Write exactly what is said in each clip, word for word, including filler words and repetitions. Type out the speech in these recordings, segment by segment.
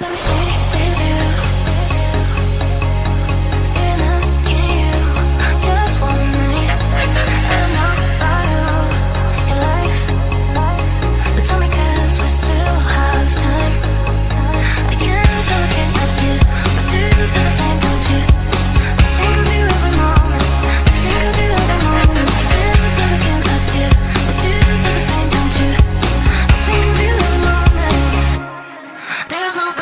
Let me stay with you. You're not getting you just one night. I don't know about you, your life, but tell me, guess we still have time. I can't tell what I do, but do you feel the same, don't you? I think of you every moment, I think of you every moment. There's nothing I do, but do you feel the same, don't you? I think of you every moment. There's no yeah.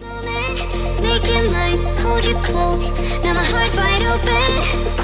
Moment, making mine, hold you close. Now my heart's wide open.